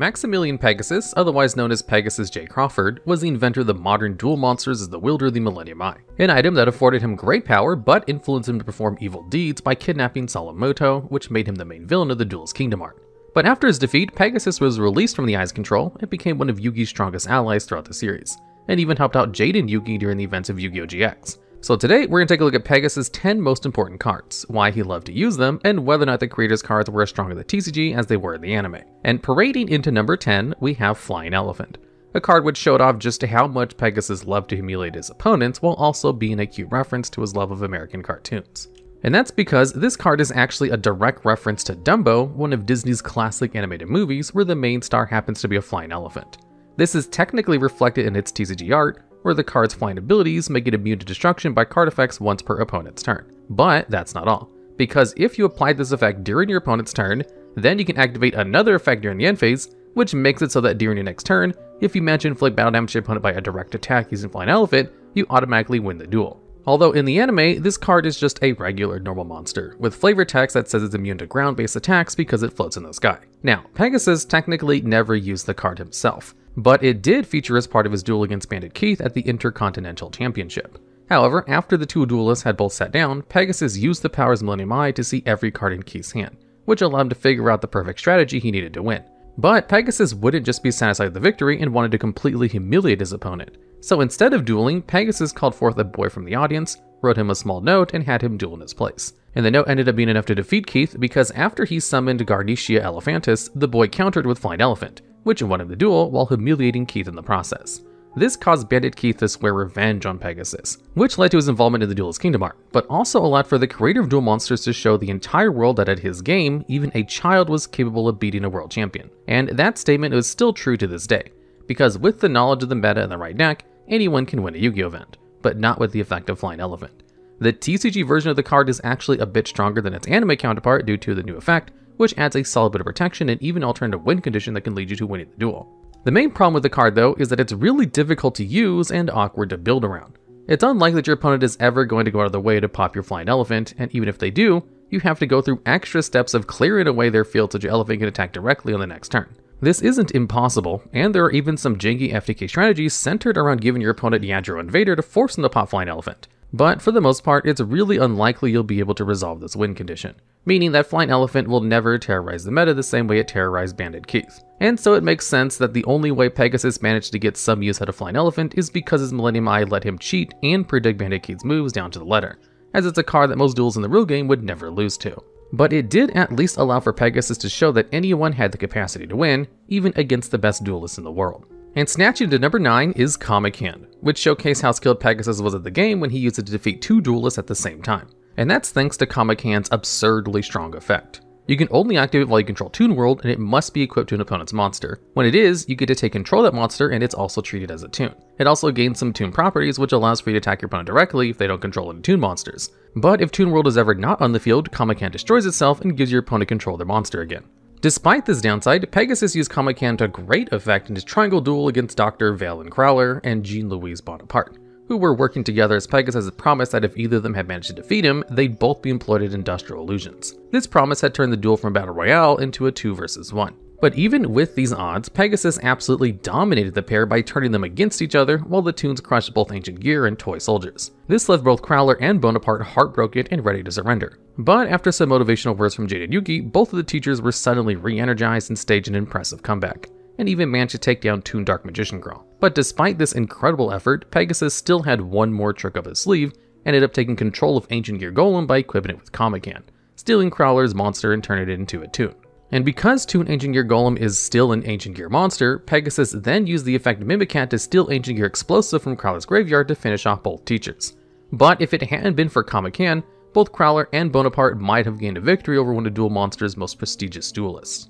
Maximilian Pegasus, otherwise known as Pegasus J. Crawford, was the inventor of the modern Duel Monsters as the wielder of the Millennium Eye, an item that afforded him great power but influenced him to perform evil deeds by kidnapping Salomoto, which made him the main villain of the Duelist Kingdom arc. But after his defeat, Pegasus was released from the Eye's control and became one of Yugi's strongest allies throughout the series, and even helped out Jaden Yuki during the events of Yu-Gi-Oh! GX. So today, we're going to take a look at Pegasus' 10 most important cards, why he loved to use them, and whether or not the creator's cards were as strong in the TCG as they were in the anime. And parading into number 10, we have Flying Elephant, a card which showed off just how much Pegasus loved to humiliate his opponents while also being a cute reference to his love of American cartoons. And that's because this card is actually a direct reference to Dumbo, one of Disney's classic animated movies where the main star happens to be a flying elephant. This is technically reflected in its TCG art, where the card's flying abilities make it immune to destruction by card effects once per opponent's turn. But that's not all, because if you apply this effect during your opponent's turn, then you can activate another effect during the end phase, which makes it so that during your next turn, if you manage to inflict battle damage to your opponent by a direct attack using Flying Elephant, you automatically win the duel. Although in the anime, this card is just a regular normal monster, with flavor text that says it's immune to ground-based attacks because it floats in the sky. Now, Pegasus technically never used the card himself, but it did feature as part of his duel against Bandit Keith at the Intercontinental Championship. However, after the two duelists had both sat down, Pegasus used the powers of Millennium Eye to see every card in Keith's hand, which allowed him to figure out the perfect strategy he needed to win. But Pegasus wouldn't just be satisfied with the victory and wanted to completely humiliate his opponent. So instead of dueling, Pegasus called forth a boy from the audience, wrote him a small note, and had him duel in his place. And the note ended up being enough to defeat Keith because after he summoned Garnetia Elephantis, the boy countered with Flying Elephant, which won him the duel while humiliating Keith in the process. This caused Bandit Keith to swear revenge on Pegasus, which led to his involvement in the Duelist Kingdom arc, but also allowed for the creator of Duel Monsters to show the entire world that at his game, even a child was capable of beating a world champion. And that statement is still true to this day, because with the knowledge of the meta and the right deck, anyone can win a Yu-Gi-Oh! Event, but not with the effect of Flying Elephant. The TCG version of the card is actually a bit stronger than its anime counterpart due to the new effect, which adds a solid bit of protection and even alternative win condition that can lead you to winning the duel. The main problem with the card though is that it's really difficult to use and awkward to build around. It's unlikely that your opponent is ever going to go out of their way to pop your Flying Elephant, and even if they do, you have to go through extra steps of clearing away their field so your elephant can attack directly on the next turn. This isn't impossible, and there are even some janky FTK strategies centered around giving your opponent Yadro Invader to force them to pop Flying Elephant, but for the most part it's really unlikely you'll be able to resolve this win condition, meaning that Flying Elephant will never terrorize the meta the same way it terrorized Bandit Keith. And so it makes sense that the only way Pegasus managed to get some use out of Flying Elephant is because his Millennium Eye let him cheat and predict Bandit Keith's moves down to the letter, as it's a card that most duels in the real game would never lose to. But it did at least allow for Pegasus to show that anyone had the capacity to win, even against the best duelists in the world. And snatching to number 9 is Comic Hand, which showcased how skilled Pegasus was at the game when he used it to defeat two duelists at the same time. And that's thanks to Comic Hand's absurdly strong effect. You can only activate it while you control Toon World, and it must be equipped to an opponent's monster. When it is, you get to take control of that monster, and it's also treated as a toon. It also gains some toon properties, which allows for you to attack your opponent directly if they don't control any toon monsters. But if Toon World is ever not on the field, Comic Hand destroys itself and gives your opponent control of their monster again. Despite this downside, Pegasus used Comic Hand to great effect in his triangle duel against Dr. Valen Crowler and Jean-Louise Bonaparte, who were working together as Pegasus had promised that if either of them had managed to defeat him, they'd both be employed in industrial illusions. This promise had turned the duel from a battle royale into a 2-versus-1. But even with these odds, Pegasus absolutely dominated the pair by turning them against each other while the Toons crushed both Ancient Gear and toy soldiers. This left both Crowler and Bonaparte heartbroken and ready to surrender. But after some motivational words from Jaden Yuki, both of the teachers were suddenly re-energized and staged an impressive comeback, and even managed to take down Toon Dark Magician Girl. But despite this incredible effort, Pegasus still had one more trick up his sleeve and ended up taking control of Ancient Gear Golem by equipping it with Comic Hand, stealing Crowler's monster and turning it into a Toon. And because Toon Ancient Gear Golem is still an Ancient Gear monster, Pegasus then used the effect Mimicat to steal Ancient Gear Explosive from Crowler's graveyard to finish off both teachers. But if it hadn't been for Comic Hand, both Crowler and Bonaparte might have gained a victory over one of Duel Monsters' most prestigious duelists.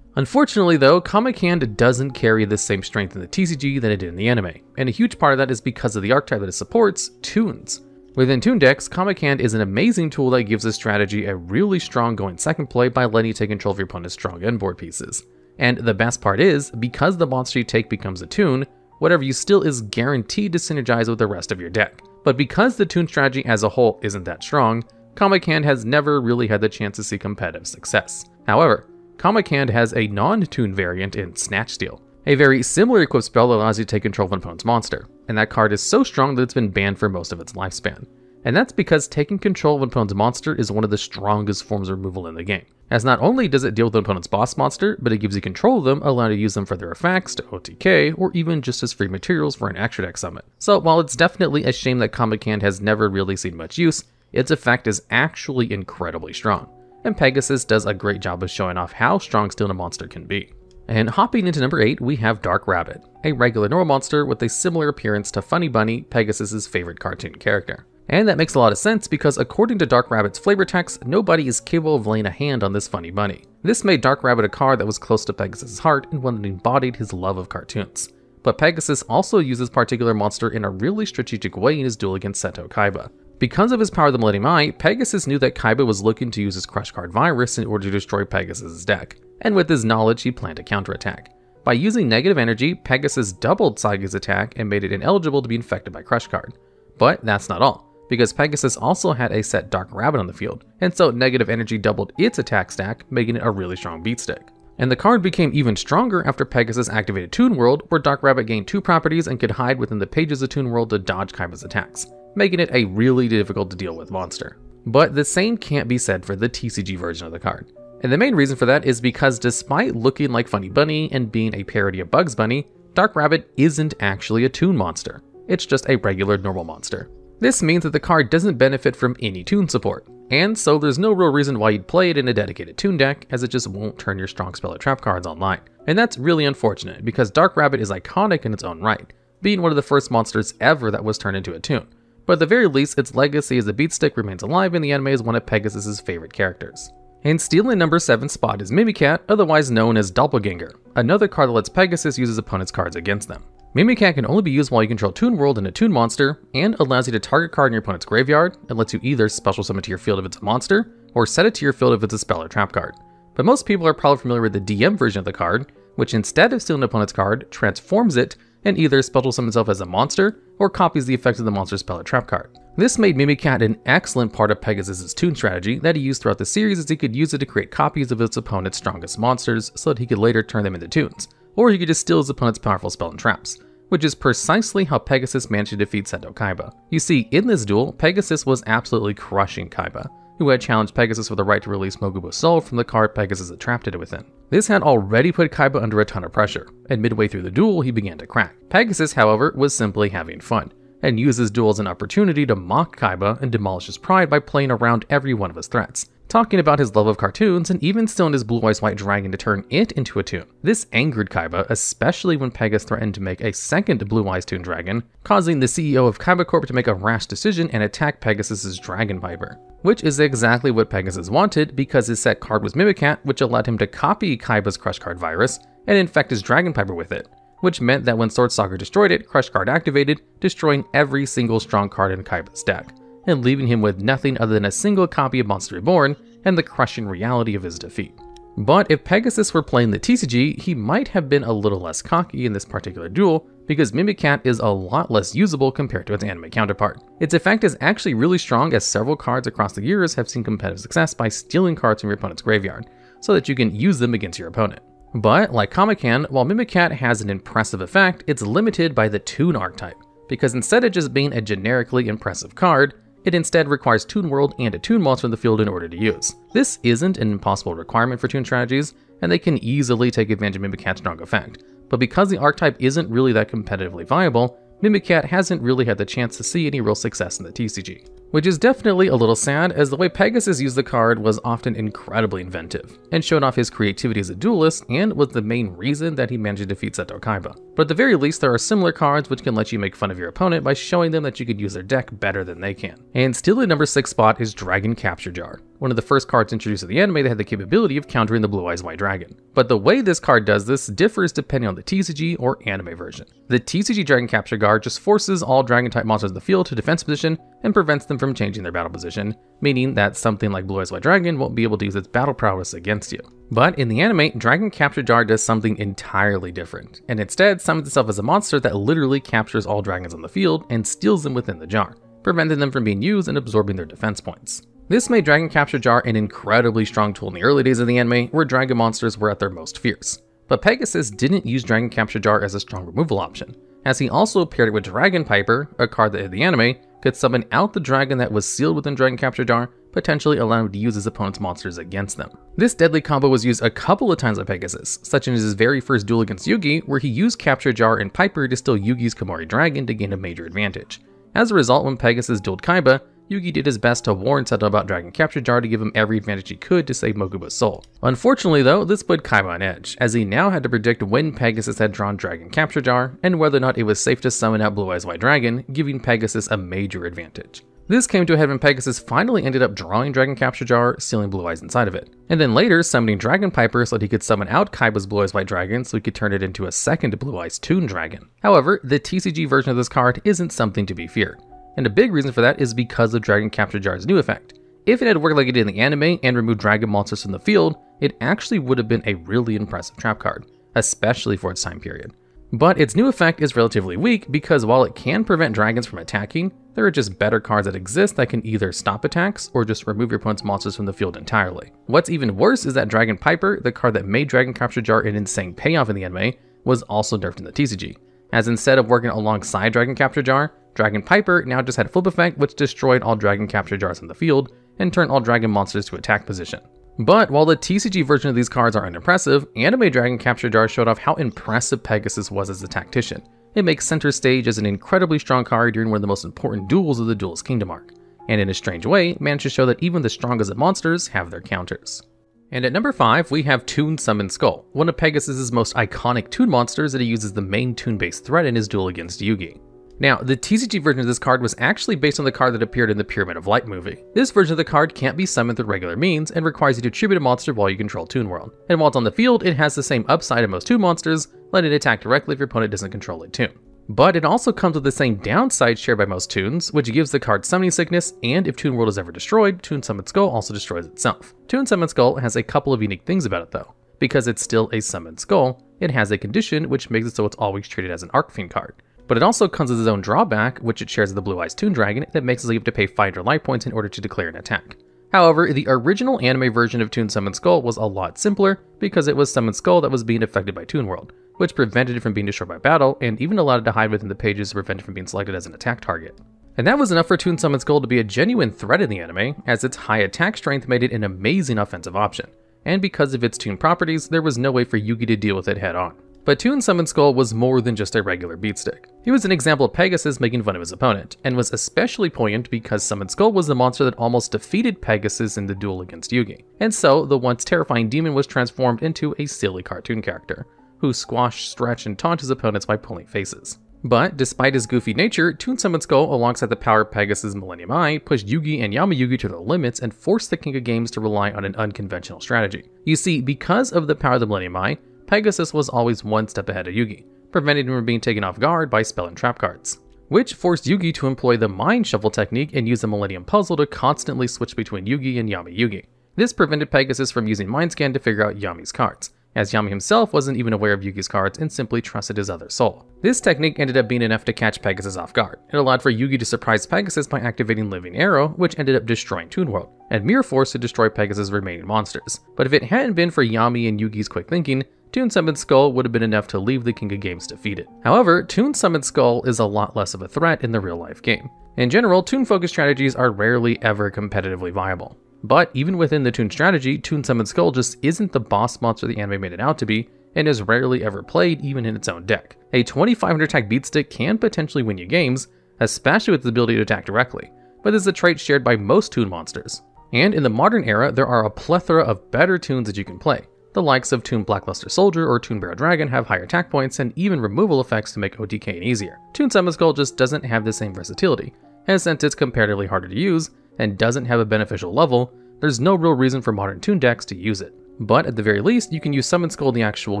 Unfortunately though, Comic Hand doesn't carry the same strength in the TCG that it did in the anime, and a huge part of that is because of the archetype that it supports, Toons. Within Toon decks, Comic Hand is an amazing tool that gives a strategy a really strong going second play by letting you take control of your opponent's strong end board pieces. And the best part is, because the monster you take becomes a Toon, whatever you steal is guaranteed to synergize with the rest of your deck. But because the Toon strategy as a whole isn't that strong, Comic Hand has never really had the chance to see competitive success. However, Comic Hand has a non-Toon variant in Snatch Steal. A very similar equipped spell that allows you to take control of an opponent's monster, and that card is so strong that it's been banned for most of its lifespan. And that's because taking control of an opponent's monster is one of the strongest forms of removal in the game, as not only does it deal with an opponent's boss monster, but it gives you control of them, allowing you to use them for their effects, to OTK, or even just as free materials for an extra deck summon. So while it's definitely a shame that Comic Hand has never really seen much use, its effect is actually incredibly strong, and Pegasus does a great job of showing off how strong stealing a monster can be. And hopping into number 8, we have Dark Rabbit, a regular normal monster with a similar appearance to Funny Bunny, Pegasus's favorite cartoon character. And that makes a lot of sense because according to Dark Rabbit's flavor text, nobody is capable of laying a hand on this Funny Bunny. This made Dark Rabbit a card that was close to Pegasus's heart and one that embodied his love of cartoons. But Pegasus also uses particular monster in a really strategic way in his duel against Seto Kaiba. Because of his power of the Millennium Eye, Pegasus knew that Kaiba was looking to use his Crush Card Virus in order to destroy Pegasus's deck, and with his knowledge he planned a counterattack. By using negative energy, Pegasus doubled Saiga's attack and made it ineligible to be infected by Crush Card. But that's not all, because Pegasus also had a set Dark Rabbit on the field, and so negative energy doubled its attack stack, making it a really strong beat stick. And the card became even stronger after Pegasus activated Toon World, where Dark Rabbit gained 2 properties and could hide within the pages of Toon World to dodge Kaiba's attacks, making it a really difficult to deal with monster. But the same can't be said for the TCG version of the card. And the main reason for that is because despite looking like Funny Bunny and being a parody of Bugs Bunny, Dark Rabbit isn't actually a Toon monster. It's just a regular normal monster. This means that the card doesn't benefit from any Toon support, and so there's no real reason why you'd play it in a dedicated Toon deck, as it just won't turn your strong spell or trap cards online. And that's really unfortunate, because Dark Rabbit is iconic in its own right, being one of the first monsters ever that was turned into a Toon. But at the very least, its legacy as a beatstick remains alive in the anime as one of Pegasus's favorite characters. And stealing number 7 spot is Mimicat, otherwise known as Doppelganger, another card that lets Pegasus use his opponent's cards against them. Mimicat can only be used while you control Toon World and a Toon monster, and allows you to target a card in your opponent's graveyard, and lets you either special summon to your field if it's a monster, or set it to your field if it's a spell or trap card. But most people are probably familiar with the DM version of the card, which instead of stealing an opponent's card, transforms it and either special summons itself as a monster, or copies the effects of the monster's spell or trap card. This made Mimicat an excellent part of Pegasus' Toon strategy that he used throughout the series, as he could use it to create copies of his opponent's strongest monsters so that he could later turn them into Toons, or he could just steal his opponent's powerful spell and traps, which is precisely how Pegasus managed to defeat Seto Kaiba. You see, in this duel, Pegasus was absolutely crushing Kaiba, who had challenged Pegasus for the right to release Mogubo's soul from the card Pegasus had trapped it within. This had already put Kaiba under a ton of pressure, and midway through the duel he began to crack. Pegasus, however, was simply having fun, and used his duel as an opportunity to mock Kaiba and demolish his pride by playing around every one of his threats, talking about his love of cartoons and even stealing his Blue-Eyes White Dragon to turn it into a Toon. This angered Kaiba, especially when Pegasus threatened to make a second Blue-Eyes Toon Dragon, causing the CEO of Kaiba Corp to make a rash decision and attack Pegasus's Dragon Piper, which is exactly what Pegasus wanted, because his set card was Mimicat, which allowed him to copy Kaiba's Crush Card Virus and infect his Dragon Piper with it, which meant that when Sword Stalker destroyed it, Crush Card activated, destroying every single strong card in Kaiba's deck, and leaving him with nothing other than a single copy of Monster Reborn and the crushing reality of his defeat. But if Pegasus were playing the TCG, he might have been a little less cocky in this particular duel, because Mimicat is a lot less usable compared to its anime counterpart. Its effect is actually really strong, as several cards across the years have seen competitive success by stealing cards from your opponent's graveyard, so that you can use them against your opponent. But, like Comic Hand, while Mimicat has an impressive effect, it's limited by the Toon archetype, because instead of just being a generically impressive card, it instead requires Toon World and a Toon monster in the field in order to use. This isn't an impossible requirement for Toon strategies, and they can easily take advantage of Mimikat's strong effect, but because the archetype isn't really that competitively viable, Mimicat hasn't really had the chance to see any real success in the TCG. Which is definitely a little sad, as the way Pegasus used the card was often incredibly inventive, and showed off his creativity as a duelist, and was the main reason that he managed to defeat Seto Kaiba. But at the very least, there are similar cards which can let you make fun of your opponent by showing them that you could use their deck better than they can. And still at number 6 spot is Dragon Capture Jar, one of the first cards introduced in the anime that had the capability of countering the Blue-Eyes White Dragon. But the way this card does this differs depending on the TCG or anime version. The TCG Dragon Capture Jar just forces all Dragon-type monsters in the field to defense position and prevents them from changing their battle position, meaning that something like Blue-Eyes White Dragon won't be able to use its battle prowess against you. But in the anime, Dragon Capture Jar does something entirely different, and instead summons itself as a monster that literally captures all dragons on the field and steals them within the jar, preventing them from being used and absorbing their defense points. This made Dragon Capture Jar an incredibly strong tool in the early days of the anime, where dragon monsters were at their most fierce. But Pegasus didn't use Dragon Capture Jar as a strong removal option, as he also paired it with Dragon Piper, a card that in the anime could summon out the dragon that was sealed within Dragon Capture Jar, potentially allowing him to use his opponent's monsters against them. This deadly combo was used a couple of times by Pegasus, such as his very first duel against Yugi, where he used Capture Jar and Piper to steal Yugi's Komori Dragon to gain a major advantage. As a result, when Pegasus dueled Kaiba, Yugi did his best to warn Seto about Dragon Capture Jar to give him every advantage he could to save Mokuba's soul. Unfortunately though, this put Kaiba on edge, as he now had to predict when Pegasus had drawn Dragon Capture Jar, and whether or not it was safe to summon out Blue-Eyes White Dragon, giving Pegasus a major advantage. This came to a head when Pegasus finally ended up drawing Dragon Capture Jar, sealing Blue-Eyes inside of it, and then later summoning Dragon Piper so that he could summon out Kaiba's Blue-Eyes White Dragon so he could turn it into a second Blue-Eyes Toon Dragon. However, the TCG version of this card isn't something to be feared. And a big reason for that is because of Dragon Capture Jar's new effect. If it had worked like it did in the anime and removed dragon monsters from the field, it actually would have been a really impressive trap card, especially for its time period. But its new effect is relatively weak because while it can prevent dragons from attacking, there are just better cards that exist that can either stop attacks or just remove your opponent's monsters from the field entirely. What's even worse is that Dragon Piper, the card that made Dragon Capture Jar an insane payoff in the anime, was also nerfed in the TCG, as instead of working alongside Dragon Capture Jar, Dragon Piper now just had Flip Effect, which destroyed all Dragon Capture Jars in the field and turned all dragon monsters to attack position. But while the TCG version of these cards are unimpressive, anime Dragon Capture Jar showed off how impressive Pegasus was as a tactician. It makes center stage as an incredibly strong card during one of the most important duels of the Duelist Kingdom arc, and in a strange way, managed to show that even the strongest of monsters have their counters. And at number 5, we have Toon Summon Skull, one of Pegasus' most iconic Toon monsters that he uses the main Toon-based threat in his duel against Yugi. Now, the TCG version of this card was actually based on the card that appeared in the Pyramid of Light movie. This version of the card can't be summoned through regular means and requires you to tribute a monster while you control Toon World. And while it's on the field, it has the same upside of most Toon monsters, letting it attack directly if your opponent doesn't control a Toon. But it also comes with the same downside shared by most Toons, which gives the card summoning sickness, and if Toon World is ever destroyed, Toon Summon Skull also destroys itself. Toon Summon Skull has a couple of unique things about it though. Because it's still a Summoned Skull, it has a condition which makes it so it's always treated as an Arcfiend card. But it also comes with its own drawback, which it shares with the Blue-Eyes Toon Dragon, that makes it so you have to pay 500 life points in order to declare an attack. However, the original anime version of Toon Summon Skull was a lot simpler, because it was Summon Skull that was being affected by Toon World, which prevented it from being destroyed by battle, and even allowed it to hide within the pages to prevent it from being selected as an attack target. And that was enough for Toon Summon Skull to be a genuine threat in the anime, as its high attack strength made it an amazing offensive option. And because of its Toon properties, there was no way for Yugi to deal with it head on. But Toon Summon Skull was more than just a regular beatstick. He was an example of Pegasus making fun of his opponent, and was especially poignant because Summon Skull was the monster that almost defeated Pegasus in the duel against Yugi. And so, the once terrifying demon was transformed into a silly cartoon character, who squashed, stretched, and taunted his opponents by pulling faces. But, despite his goofy nature, Toon Summon Skull, alongside the power of Pegasus' Millennium Eye, pushed Yugi and Yamayugi to their limits and forced the King of Games to rely on an unconventional strategy. You see, because of the power of the Millennium Eye, Pegasus was always one step ahead of Yugi, preventing him from being taken off guard by spell and trap cards, which forced Yugi to employ the Mind Shuffle technique and use the Millennium Puzzle to constantly switch between Yugi and Yamayugi. This prevented Pegasus from using Mind Scan to figure out Yami's cards, as Yami himself wasn't even aware of Yugi's cards and simply trusted his other soul. This technique ended up being enough to catch Pegasus off guard. It allowed for Yugi to surprise Pegasus by activating Living Arrow, which ended up destroying Toon World, and Mirror Force to destroy Pegasus' remaining monsters. But if it hadn't been for Yami and Yugi's quick thinking, Toon Summon Skull would have been enough to leave the King of Games defeated. However, Toon Summon Skull is a lot less of a threat in the real life game. In general, Toon-focused strategies are rarely ever competitively viable. But even within the Toon strategy, Toon Summon Skull just isn't the boss monster the anime made it out to be, and is rarely ever played even in its own deck. A 2500 attack beatstick can potentially win you games, especially with the ability to attack directly, but this is a trait shared by most Toon monsters. And in the modern era, there are a plethora of better Toons that you can play. The likes of Toon Blackluster Soldier or Toon Barrow Dragon have higher attack points and even removal effects to make OTKing easier. Toon Summon Skull just doesn't have the same versatility, and since it's comparatively harder to use, and doesn't have a beneficial level, there's no real reason for modern Toon decks to use it. But at the very least, you can use Summon Skull in the actual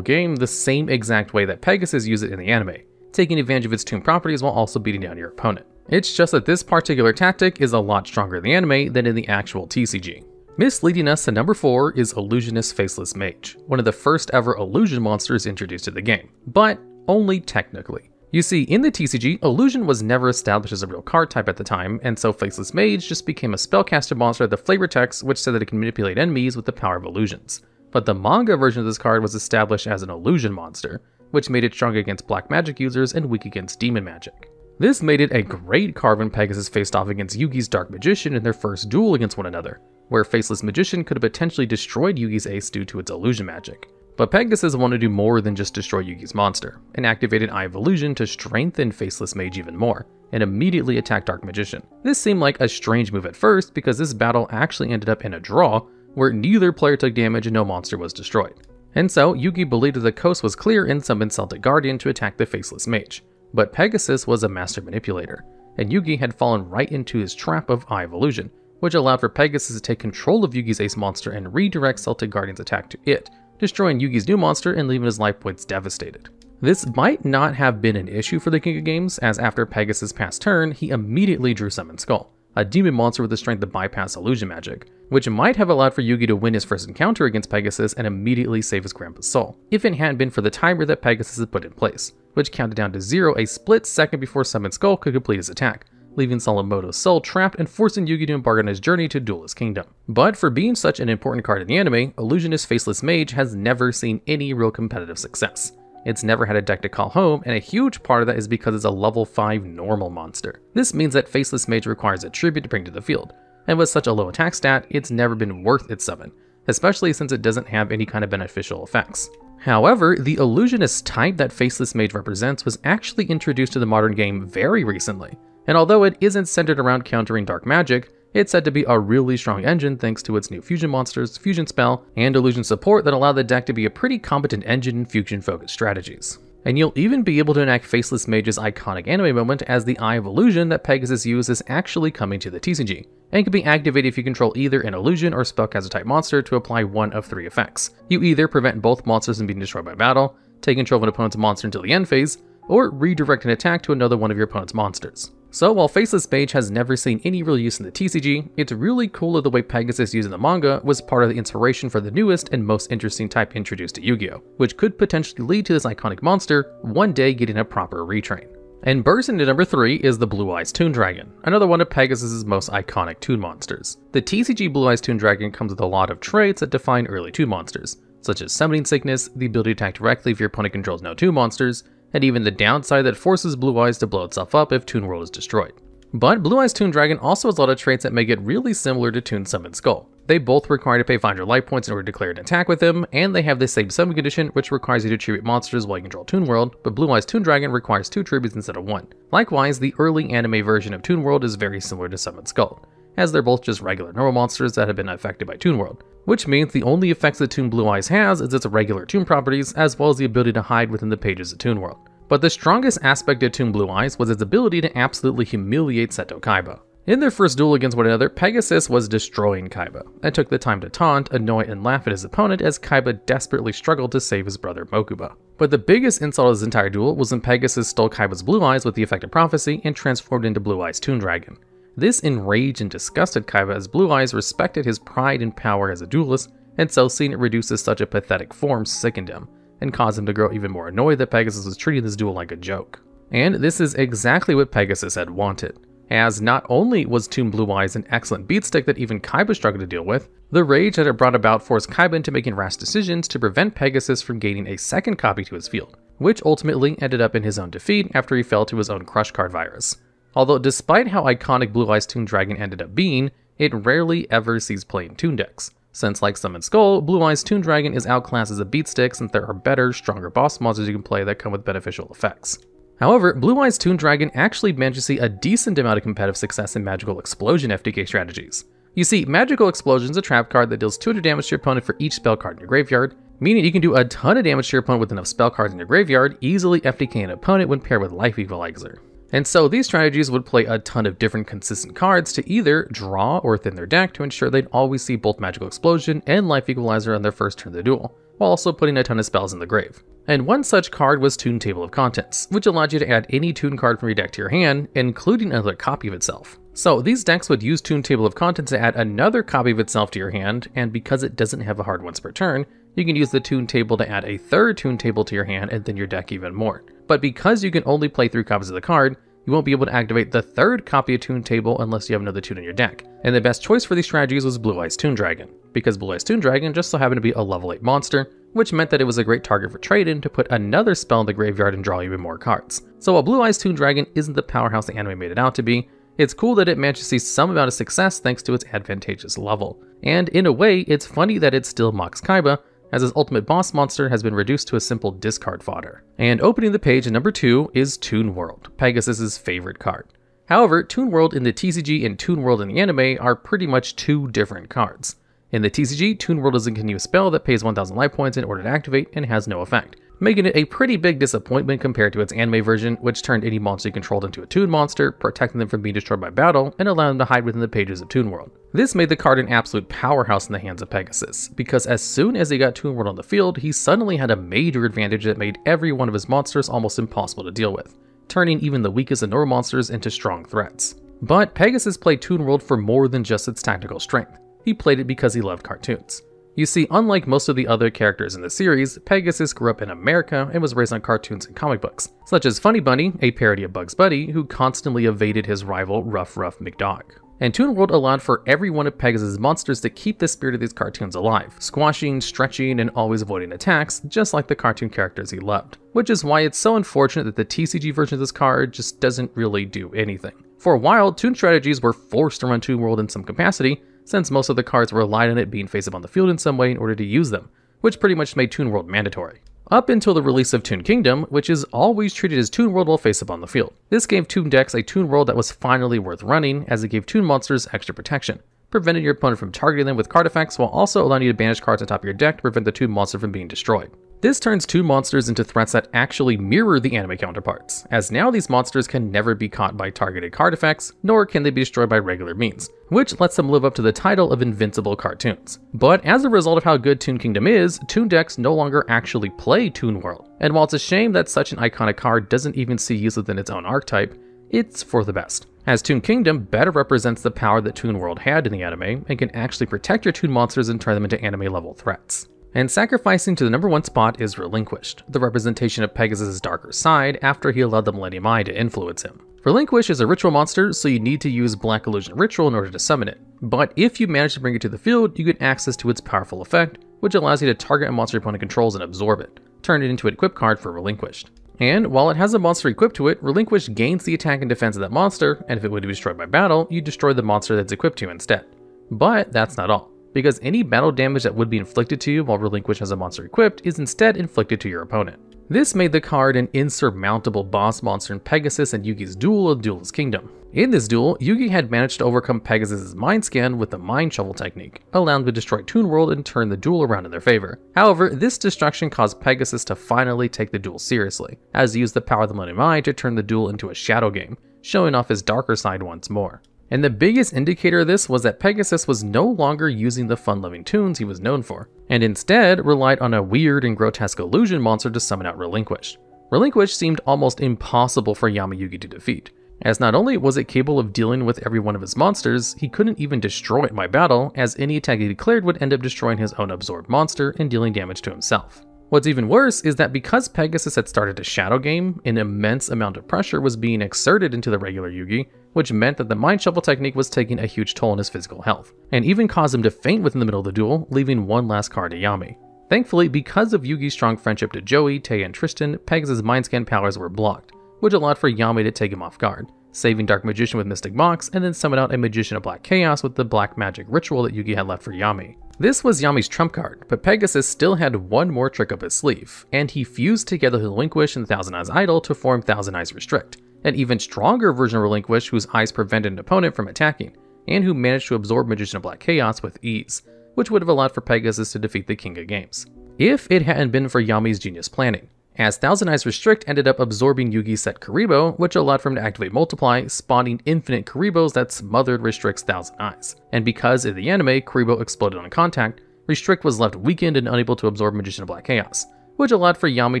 game the same exact way that Pegasus used it in the anime, taking advantage of its Toon properties while also beating down your opponent. It's just that this particular tactic is a lot stronger in the anime than in the actual TCG. Misleading us to number 4 is Illusionist Faceless Mage, one of the first ever illusion monsters introduced to the game, but only technically. You see, in the TCG, Illusion was never established as a real card type at the time, and so Faceless Mage just became a spellcaster monster that flavor text, which said that it can manipulate enemies with the power of illusions. But the manga version of this card was established as an illusion monster, which made it strong against black magic users and weak against demon magic. This made it a great card when Pegasus faced off against Yugi's Dark Magician in their first duel against one another, where Faceless Magician could have potentially destroyed Yugi's ace due to its illusion magic. But Pegasus wanted to do more than just destroy Yugi's monster, and activated Eye of Illusion to strengthen Faceless Mage even more, and immediately attacked Dark Magician. This seemed like a strange move at first because this battle actually ended up in a draw, where neither player took damage and no monster was destroyed. And so, Yugi believed that the coast was clear and summoned Celtic Guardian to attack the Faceless Mage. But Pegasus was a master manipulator, and Yugi had fallen right into his trap of Eye of Illusion, which allowed for Pegasus to take control of Yugi's ace monster and redirect Celtic Guardian's attack to it, destroying Yugi's new monster and leaving his life points devastated. This might not have been an issue for the King of Games, as after Pegasus' past turn, he immediately drew Summon Skull, a demon monster with the strength to bypass illusion magic, which might have allowed for Yugi to win his first encounter against Pegasus and immediately save his grandpa's soul, if it hadn't been for the timer that Pegasus had put in place, which counted down to 0 a split second before Summon Skull could complete his attack, leaving Salomoto's soul trapped and forcing Yugi to embark on his journey to Duelist Kingdom. But for being such an important card in the anime, Illusionist Faceless Mage has never seen any real competitive success. It's never had a deck to call home, and a huge part of that is because it's a level 5 normal monster. This means that Faceless Mage requires a tribute to bring to the field, and with such a low attack stat, it's never been worth its summon, especially since it doesn't have any kind of beneficial effects. However, the illusionist type that Faceless Mage represents was actually introduced to the modern game very recently, and although it isn't centered around countering dark magic, it's said to be a really strong engine thanks to its new fusion monsters, fusion spell, and illusion support that allow the deck to be a pretty competent engine in fusion-focused strategies. And you'll even be able to enact Faceless Mage's iconic anime moment, as the Eye of Illusion that Pegasus used is actually coming to the TCG, and can be activated if you control either an illusion or spellcaster type monster to apply one of three effects. You either prevent both monsters from being destroyed by battle, take control of an opponent's monster until the end phase, or redirect an attack to another one of your opponent's monsters. So while Faceless Mage has never seen any real use in the TCG, it's really cool that the way Pegasus used in the manga was part of the inspiration for the newest and most interesting type introduced to Yu-Gi-Oh!, which could potentially lead to this iconic monster one day getting a proper retrain. And burst into number 3 is the Blue-Eyes Toon Dragon, another one of Pegasus' most iconic Toon monsters. The TCG Blue-Eyes Toon Dragon comes with a lot of traits that define early Toon monsters, such as summoning sickness, the ability to attack directly if your opponent controls no Toon monsters, and even the downside that forces Blue-Eyes to blow itself up if Toon World is destroyed. But Blue-Eyes Toon Dragon also has a lot of traits that make it really similar to Toon Summon Skull. They both require you to pay 500 life points in order to declare an attack with them, and they have the same summon condition, which requires you to tribute monsters while you control Toon World, but Blue-Eyes Toon Dragon requires 2 tributes instead of 1. Likewise, the early anime version of Toon World is very similar to Summon Skull, as they're both just regular normal monsters that have been affected by Toon World, which means the only effects that Toon Blue-Eyes has is its regular Toon properties, as well as the ability to hide within the pages of Toon World. But the strongest aspect of Toon Blue-Eyes was its ability to absolutely humiliate Seto Kaiba. In their first duel against one another, Pegasus was destroying Kaiba, and took the time to taunt, annoy, and laugh at his opponent as Kaiba desperately struggled to save his brother Mokuba. But the biggest insult of his entire duel was when Pegasus stole Kaiba's blue eyes with the effect of prophecy and transformed into Blue-Eyes Toon Dragon. This enraged and disgusted Kaiba, as Blue-Eyes respected his pride and power as a duelist, and so seeing it reduced to such a pathetic form sickened him, and caused him to grow even more annoyed that Pegasus was treating this duel like a joke. And this is exactly what Pegasus had wanted, as not only was Toon Blue-Eyes an excellent beatstick that even Kaiba struggled to deal with, the rage that it brought about forced Kaiba into making rash decisions to prevent Pegasus from gaining a second copy to his field, which ultimately ended up in his own defeat after he fell to his own Crush Card Virus. Although despite how iconic Blue-Eyes Toon Dragon ended up being, it rarely ever sees play in Toon decks, since like Summon Skull, Blue-Eyes Toon Dragon is outclassed as a beatstick since there are better, stronger boss monsters you can play that come with beneficial effects. However, Blue-Eyes Toon Dragon actually managed to see a decent amount of competitive success in Magical Explosion FTK strategies. You see, Magical Explosion is a trap card that deals 200 damage to your opponent for each spell card in your graveyard, meaning you can do a ton of damage to your opponent with enough spell cards in your graveyard, easily FTKing an opponent when paired with Life Equalizer. And so these strategies would play a ton of different consistent cards to either draw or thin their deck to ensure they'd always see both Magical Explosion and Life Equalizer on their first turn of the duel, while also putting a ton of spells in the grave. And one such card was Toon Table of Contents, which allowed you to add any Toon card from your deck to your hand, including another copy of itself. So these decks would use Toon Table of Contents to add another copy of itself to your hand, and because it doesn't have a hard once per turn, you can use the Toon Table to add a third Toon Table to your hand and thin your deck even more. but because you can only play 3 copies of the card, you won't be able to activate the 3rd copy of Toon Table unless you have another Toon in your deck. And the best choice for these strategies was Blue-Eyes Toon Dragon, because Blue-Eyes Toon Dragon just so happened to be a level 8 monster, which meant that it was a great target for trade-in to put another spell in the graveyard and draw even more cards. So while Blue-Eyes Toon Dragon isn't the powerhouse the anime made it out to be, it's cool that it managed to see some amount of success thanks to its advantageous level. And in a way, it's funny that it still mocks Kaiba, as his ultimate boss monster has been reduced to a simple discard fodder. And opening the page at number 2 is Toon World, Pegasus's favorite card. However, Toon World in the TCG and Toon World in the anime are pretty much 2 different cards. In the TCG, Toon World is a continuous spell that pays 1000 life points in order to activate and has no effect, making it a pretty big disappointment compared to its anime version, which turned any monster you controlled into a Toon monster, protecting them from being destroyed by battle, and allowing them to hide within the pages of Toon World. This made the card an absolute powerhouse in the hands of Pegasus, because as soon as he got Toon World on the field, he suddenly had a major advantage that made every one of his monsters almost impossible to deal with, turning even the weakest of normal monsters into strong threats. But Pegasus played Toon World for more than just its tactical strength. He played it because he loved cartoons. You see, unlike most of the other characters in the series, Pegasus grew up in America and was raised on cartoons and comic books, such as Funny Bunny, a parody of Bugs Bunny, who constantly evaded his rival Ruff Ruff McDog. And Toon World allowed for every one of Pegasus' monsters to keep the spirit of these cartoons alive, squashing, stretching, and always avoiding attacks, just like the cartoon characters he loved. Which is why it's so unfortunate that the TCG version of this card just doesn't really do anything. For a while, Toon strategies were forced to run Toon World in some capacity, since most of the cards relied on it being face up on the field in some way in order to use them, which pretty much made Toon World mandatory. Up until the release of Toon Kingdom, which is always treated as Toon World while face up on the field. This gave Toon decks a Toon World that was finally worth running, as it gave Toon monsters extra protection, preventing your opponent from targeting them with card effects while also allowing you to banish cards on top of your deck to prevent the Toon monster from being destroyed. This turns Toon monsters into threats that actually mirror the anime counterparts, as now these monsters can never be caught by targeted card effects, nor can they be destroyed by regular means, which lets them live up to the title of invincible cartoons. But as a result of how good Toon Kingdom is, Toon decks no longer actually play Toon World, and while it's a shame that such an iconic card doesn't even see use within its own archetype, it's for the best, as Toon Kingdom better represents the power that Toon World had in the anime, and can actually protect your Toon monsters and turn them into anime-level threats. And sacrificing to the number 1 spot is Relinquished, the representation of Pegasus' darker side after he allowed the Millennium Eye to influence him. Relinquished is a ritual monster, so you need to use Black Illusion Ritual in order to summon it, but if you manage to bring it to the field, you get access to its powerful effect, which allows you to target a monster your opponent controls and absorb it, turn it into an equip card for Relinquished. And while it has a monster equipped to it, Relinquished gains the attack and defense of that monster, and if it would be destroyed by battle, you destroy the monster that's equipped to you instead. But that's not all, because any battle damage that would be inflicted to you while Relinquished has a monster equipped is instead inflicted to your opponent. This made the card an insurmountable boss monster in Pegasus and Yugi's duel of Duelist Kingdom. In this duel, Yugi had managed to overcome Pegasus' mind scan with the Mind Shovel technique, allowing him to destroy Toon World and turn the duel around in their favor. However, this destruction caused Pegasus to finally take the duel seriously, as he used the power of the Millennium Eye to turn the duel into a shadow game, showing off his darker side once more. And the biggest indicator of this was that Pegasus was no longer using the fun-loving tunes he was known for, and instead relied on a weird and grotesque illusion monster to summon out Relinquished. Relinquished seemed almost impossible for Yamayugi to defeat, as not only was it capable of dealing with every one of his monsters, he couldn't even destroy it by battle, as any attack he declared would end up destroying his own absorbed monster and dealing damage to himself. What's even worse is that because Pegasus had started a shadow game, an immense amount of pressure was being exerted into the regular Yugi, which meant that the Mind Shovel technique was taking a huge toll on his physical health, and even caused him to faint within the middle of the duel, leaving one last card to Yami. Thankfully, because of Yugi's strong friendship to Joey, Tay, and Tristan, Pegasus' mind scan powers were blocked, which allowed for Yami to take him off guard, saving Dark Magician with Mystic Box, and then summon out a Magician of Black Chaos with the Black Magic Ritual that Yugi had left for Yami. This was Yami's trump card, but Pegasus still had one more trick up his sleeve, and he fused together Relinquish and Thousand Eyes Idol to form Thousand Eyes Restrict, an even stronger version of Relinquish whose eyes prevented an opponent from attacking, and who managed to absorb Magician of Black Chaos with ease, which would have allowed for Pegasus to defeat the King of Games, if it hadn't been for Yami's genius planning, as Thousand Eyes Restrict ended up absorbing Yugi's set Kuriboh, which allowed for him to activate Multiply, spawning infinite Kuribohs that smothered Restrict's Thousand Eyes. And because in the anime, Kuriboh exploded on contact, Restrict was left weakened and unable to absorb Magician of Black Chaos, which allowed for Yami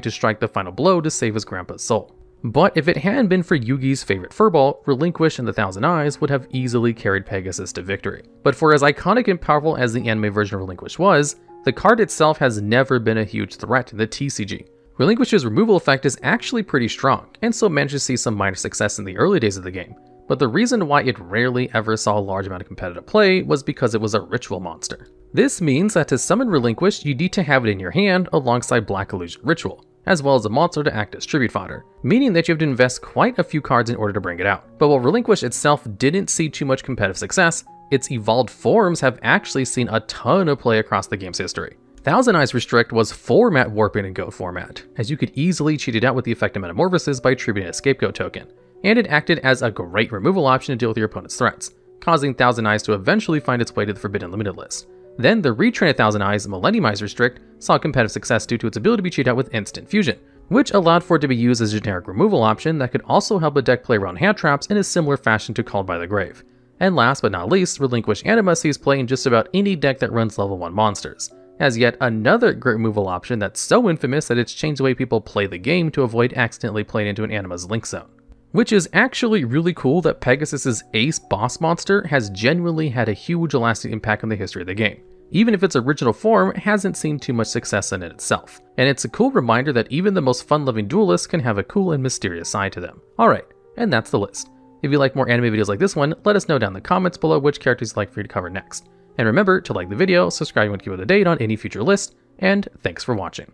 to strike the final blow to save his grandpa's soul. But if it hadn't been for Yugi's favorite furball, Relinquish and the Thousand Eyes would have easily carried Pegasus to victory. But for as iconic and powerful as the anime version of Relinquish was, the card itself has never been a huge threat to the TCG, Relinquished's removal effect is actually pretty strong, and so managed to see some minor success in the early days of the game, but the reason why it rarely ever saw a large amount of competitive play was because it was a ritual monster. This means that to summon Relinquished, you need to have it in your hand alongside Black Illusion Ritual, as well as a monster to act as tribute fodder, meaning that you have to invest quite a few cards in order to bring it out. But while Relinquished itself didn't see too much competitive success, its evolved forms have actually seen a ton of play across the game's history. Thousand Eyes Restrict was format warping in Goat format, as you could easily cheat it out with the effect of Metamorphosis by tributing a Scapegoat token, and it acted as a great removal option to deal with your opponent's threats, causing Thousand Eyes to eventually find its way to the Forbidden Limited list. Then the retrained Thousand Eyes, Millennium Eyes Restrict, saw competitive success due to its ability to be cheated out with Instant Fusion, which allowed for it to be used as a generic removal option that could also help a deck play around hand traps in a similar fashion to Called by the Grave. And last but not least, Relinquished Anima sees play in just about any deck that runs level 1 monsters, as yet another great removal option that's so infamous that it's changed the way people play the game to avoid accidentally playing into an Anima's Link Zone. Which is actually really cool that Pegasus's ace boss monster has genuinely had a huge lasting impact on the history of the game, even if its original form hasn't seen too much success in it itself. And it's a cool reminder that even the most fun-loving duelists can have a cool and mysterious side to them. Alright, and that's the list. If you like more anime videos like this one, let us know down in the comments below which characters you'd like for you to cover next. And remember to like the video, subscribe, and keep up to date on any future list, and thanks for watching.